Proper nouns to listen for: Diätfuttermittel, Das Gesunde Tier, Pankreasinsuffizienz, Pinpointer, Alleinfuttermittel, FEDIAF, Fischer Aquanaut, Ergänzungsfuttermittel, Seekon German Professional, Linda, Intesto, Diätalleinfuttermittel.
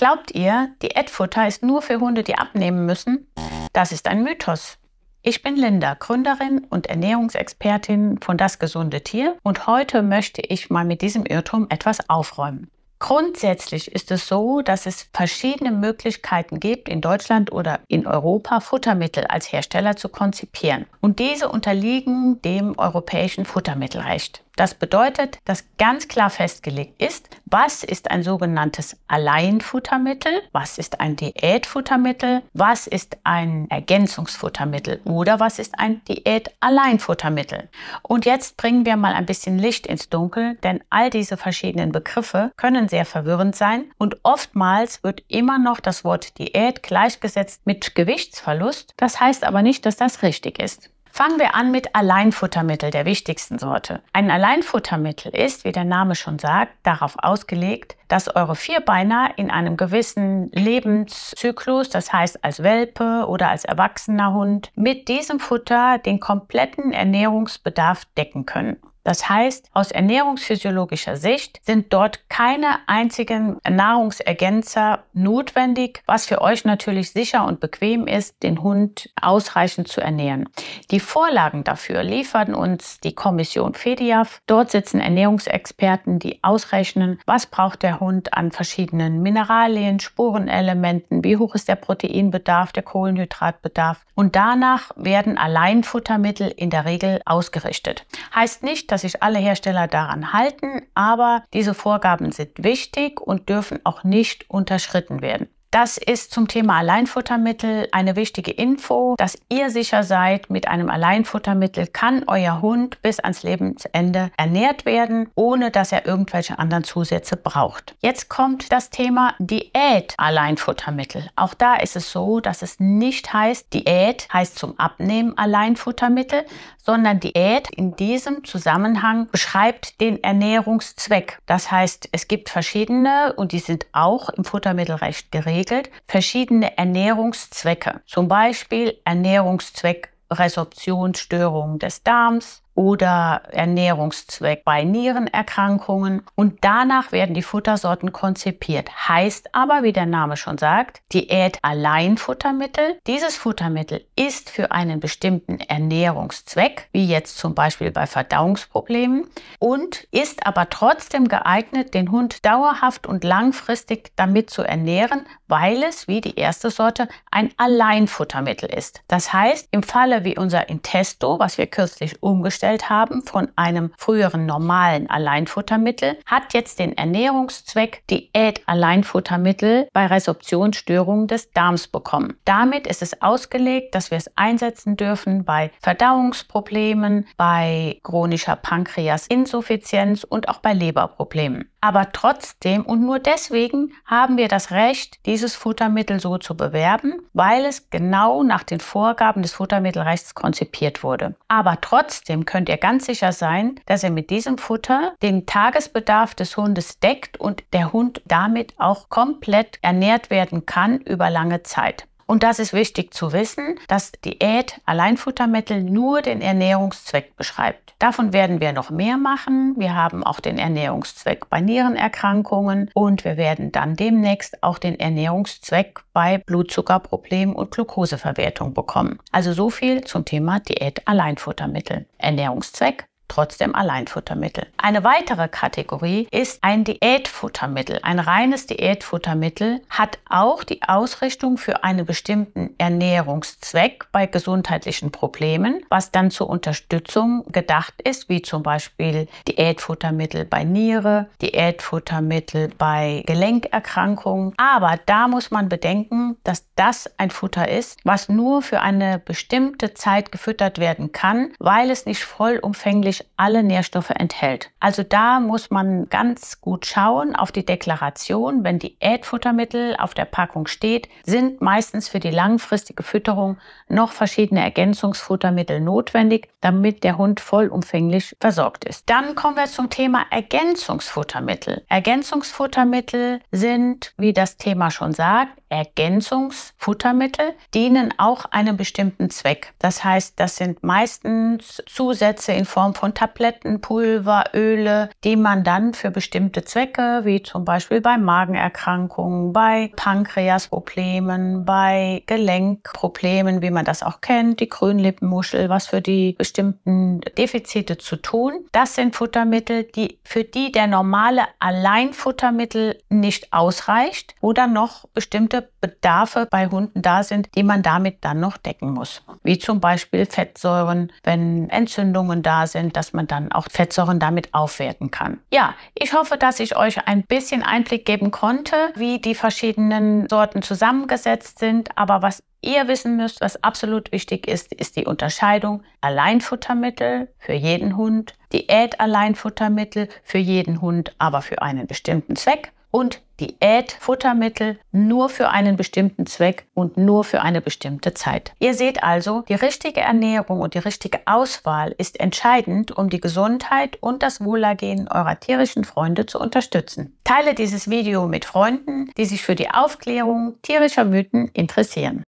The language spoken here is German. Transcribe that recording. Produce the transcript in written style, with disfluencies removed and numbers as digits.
Glaubt ihr, Diätfutter ist nur für Hunde, die abnehmen müssen? Das ist ein Mythos. Ich bin Linda, Gründerin und Ernährungsexpertin von Das Gesunde Tier und heute möchte ich mal mit diesem Irrtum etwas aufräumen. Grundsätzlich ist es so, dass es verschiedene Möglichkeiten gibt, in Deutschland oder in Europa Futtermittel als Hersteller zu konzipieren. Und diese unterliegen dem europäischen Futtermittelrecht. Das bedeutet, dass ganz klar festgelegt ist, was ist ein sogenanntes Alleinfuttermittel, was ist ein Diätfuttermittel, was ist ein Ergänzungsfuttermittel oder was ist ein Diät-Alleinfuttermittel. Und jetzt bringen wir mal ein bisschen Licht ins Dunkel, denn all diese verschiedenen Begriffe können sehr verwirrend sein und oftmals wird immer noch das Wort Diät gleichgesetzt mit Gewichtsverlust. Das heißt aber nicht, dass das richtig ist. Fangen wir an mit Alleinfuttermittel, der wichtigsten Sorte. Ein Alleinfuttermittel ist, wie der Name schon sagt, darauf ausgelegt, dass eure Vierbeiner in einem gewissen Lebenszyklus, das heißt als Welpe oder als erwachsener Hund, mit diesem Futter den kompletten Ernährungsbedarf decken können. Das heißt, aus ernährungsphysiologischer Sicht sind dort keine einzigen Nahrungsergänzer notwendig, was für euch natürlich sicher und bequem ist, den Hund ausreichend zu ernähren. Die Vorlagen dafür liefern uns die Kommission FEDIAF. Dort sitzen Ernährungsexperten, die ausrechnen, was braucht der Hund an verschiedenen Mineralien, Spurenelementen, wie hoch ist der Proteinbedarf, der Kohlenhydratbedarf. Und danach werden Alleinfuttermittel in der Regel ausgerichtet. Heißt nicht, dass sich alle Hersteller daran halten, aber diese Vorgaben sind wichtig und dürfen auch nicht unterschritten werden. Das ist zum Thema Alleinfuttermittel eine wichtige Info, dass ihr sicher seid, mit einem Alleinfuttermittel kann euer Hund bis ans Lebensende ernährt werden, ohne dass er irgendwelche anderen Zusätze braucht. Jetzt kommt das Thema Diät-Alleinfuttermittel. Auch da ist es so, dass es nicht heißt, Diät heißt zum Abnehmen Alleinfuttermittel, sondern Diät in diesem Zusammenhang beschreibt den Ernährungszweck. Das heißt, es gibt verschiedene, und die sind auch im Futtermittelrecht geregelt, verschiedene Ernährungszwecke, zum Beispiel Ernährungszweck Resorptionsstörungen des Darms oder Ernährungszweck bei Nierenerkrankungen, und danach werden die Futtersorten konzipiert. Heißt aber, wie der Name schon sagt, Diät-Alleinfuttermittel. Dieses Futtermittel ist für einen bestimmten Ernährungszweck, wie jetzt zum Beispiel bei Verdauungsproblemen, und ist aber trotzdem geeignet, den Hund dauerhaft und langfristig damit zu ernähren, weil es, wie die erste Sorte, ein Alleinfuttermittel ist. Das heißt, im Falle wie unser Intesto, was wir kürzlich umgestellt haben von einem früheren normalen Alleinfuttermittel, hat jetzt den Ernährungszweck Diät-Alleinfuttermittel bei Resorptionsstörungen des Darms bekommen. Damit ist es ausgelegt, dass wir es einsetzen dürfen bei Verdauungsproblemen, bei chronischer Pankreasinsuffizienz und auch bei Leberproblemen. Aber trotzdem und nur deswegen haben wir das Recht, dieses Futtermittel so zu bewerben, weil es genau nach den Vorgaben des Futtermittelrechts konzipiert wurde. Aber trotzdem könnt ihr ganz sicher sein, dass ihr mit diesem Futter den Tagesbedarf des Hundes deckt und der Hund damit auch komplett ernährt werden kann über lange Zeit. Und das ist wichtig zu wissen, dass Diät-Alleinfuttermittel nur den Ernährungszweck beschreibt. Davon werden wir noch mehr machen. Wir haben auch den Ernährungszweck bei Nierenerkrankungen und wir werden dann demnächst auch den Ernährungszweck bei Blutzuckerproblemen und Glukoseverwertung bekommen. Also so viel zum Thema Diät-Alleinfuttermittel. Ernährungszweck, trotzdem Alleinfuttermittel. Eine weitere Kategorie ist ein Diätfuttermittel. Ein reines Diätfuttermittel hat auch die Ausrichtung für einen bestimmten Ernährungszweck bei gesundheitlichen Problemen, was dann zur Unterstützung gedacht ist, wie zum Beispiel Diätfuttermittel bei Niere, Diätfuttermittel bei Gelenkerkrankungen. Aber da muss man bedenken, dass das ein Futter ist, was nur für eine bestimmte Zeit gefüttert werden kann, weil es nicht vollumfänglich alle Nährstoffe enthält. Also da muss man ganz gut schauen auf die Deklaration. Wenn Diätfuttermittel auf der Packung steht, sind meistens für die langfristige Fütterung noch verschiedene Ergänzungsfuttermittel notwendig, damit der Hund vollumfänglich versorgt ist. Dann kommen wir zum Thema Ergänzungsfuttermittel. Ergänzungsfuttermittel sind, wie das Thema schon sagt, Ergänzungsfuttermittel dienen auch einem bestimmten Zweck. Das heißt, das sind meistens Zusätze in Form von Tabletten, Pulver, Öle, die man dann für bestimmte Zwecke, wie zum Beispiel bei Magenerkrankungen, bei Pankreasproblemen, bei Gelenkproblemen, wie man das auch kennt, die Grünlippenmuschel, was für die bestimmten Defizite zu tun. Das sind Futtermittel, für die der normale Alleinfuttermittel nicht ausreicht oder noch bestimmte Bedarfe bei Hunden da sind, die man damit dann noch decken muss. Wie zum Beispiel Fettsäuren, wenn Entzündungen da sind, dass man dann auch Fettsäuren damit aufwerten kann. Ja, ich hoffe, dass ich euch ein bisschen Einblick geben konnte, wie die verschiedenen Sorten zusammengesetzt sind. Aber was ihr wissen müsst, was absolut wichtig ist, ist die Unterscheidung Alleinfuttermittel für jeden Hund, Diät-Alleinfuttermittel für jeden Hund, aber für einen bestimmten Zweck, und Diätfuttermittel nur für einen bestimmten Zweck und nur für eine bestimmte Zeit. Ihr seht also, die richtige Ernährung und die richtige Auswahl ist entscheidend, um die Gesundheit und das Wohlergehen eurer tierischen Freunde zu unterstützen. Teile dieses Video mit Freunden, die sich für die Aufklärung tierischer Mythen interessieren.